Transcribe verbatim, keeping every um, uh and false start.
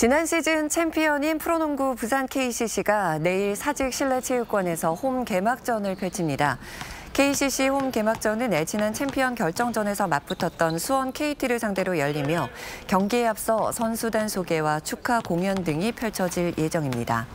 지난 시즌 챔피언인 프로농구 부산 케이씨씨가 내일 사직 실내체육관에서 홈 개막전을 펼칩니다. 케이씨씨 홈 개막전은 지난 챔피언 결정전에서 맞붙었던 수원 케이티를 상대로 열리며 경기에 앞서 선수단 소개와 축하 공연 등이 펼쳐질 예정입니다.